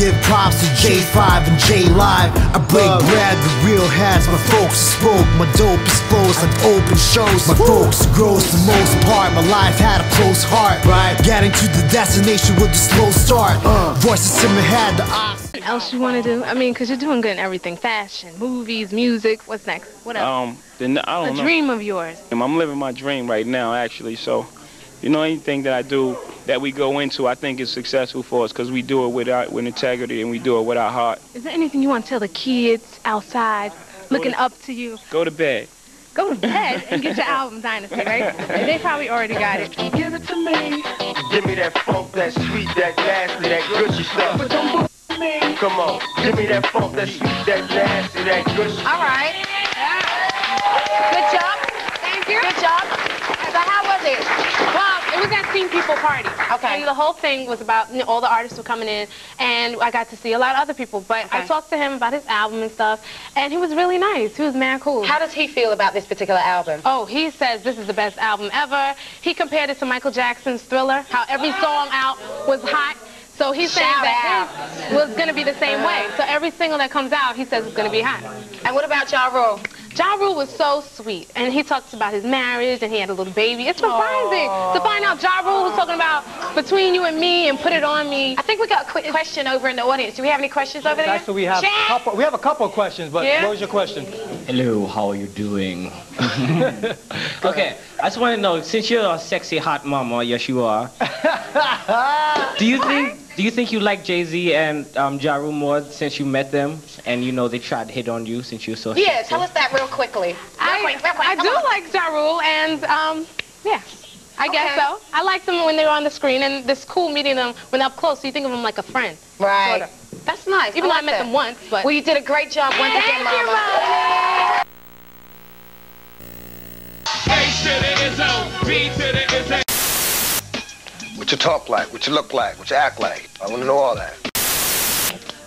Give props to J5 and J Live. I break bread with real hands. My folks are spoke, my dope is close. I've opened shows. My folks are gross the most part. My life had a close heart. Right, getting to the destination with a slow start. Voices in my head, the ox. What else you want to do? I mean, cause you're doing good in everything: fashion, movies, music. What's next? What else? I don't know. A dream of yours. I'm living my dream right now, actually. So, you know, anything that I do, that we go into, I think is successful for us because we do it with integrity and we do it with our heart. Is there anything you want to tell the kids outside looking up to you? Go to bed. Go to bed and get your album, Dynasty, right? They probably already got it. Give it to me. Give me that funk, that sweet, that nasty, that Gucci stuff. But don't fuck me. Come on. Give me that funk, that sweet, that nasty, that Gucci stuff. All right. Good job. Thank you. Good job. So how was it? Well, it was at Teen People Party. Okay. And the whole thing was about, you know, all the artists were coming in, and I got to see a lot of other people. But I talked to him about his album and stuff, and he was really nice. He was mad cool. How does he feel about this particular album? Oh, he says this is the best album ever. He compared it to Michael Jackson's Thriller, how every song out was hot. So he's saying that his was going to be the same way. So every single that comes out, he says it's going to be hot. And what about Ja Rule? Ja Rule was so sweet, and he talks about his marriage, and he had a little baby. It's surprising to find out Ja Rule was talking about between you and me and put it on me. I think we got a quick question over in the audience. Do we have any questions over there? Actually, we have a couple of questions, but what was your question? Hello, how are you doing? Okay, I just want to know, since you're a sexy hot mama, yes you are, do you think you like Jay-Z and Ja Rule more since you met them and you know they tried to hit on you since you're so sexy? Tell us that real quickly. I do like Ja Rule and I guess so. I liked them when they were on the screen and it's cool meeting them when up close, so you think of them like a friend. Right. Sort of. That's nice. Even though I met them once. But well, you did a great job once again, Mama. Thank you, Mama. What you talk like, what you look like, what you act like. I want to know all that.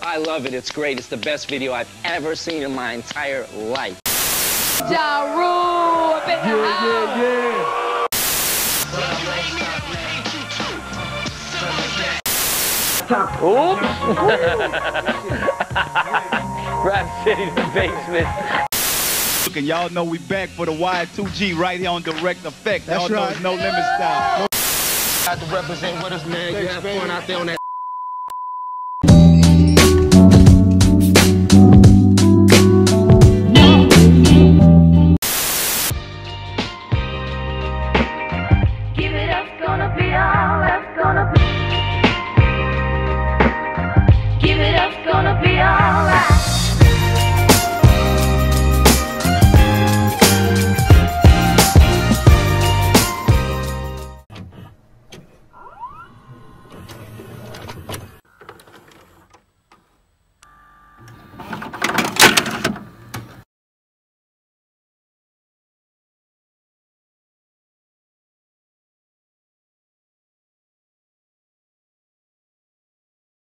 I love it. It's great. It's the best video I've ever seen in my entire life. Ja Rule, up in the house. Oops. Rap City, the basement. And y'all know we back for the Y2G right here on Direct Effect. Y'all know it's no limit style. I have to represent with us, man. You have fun out there on that.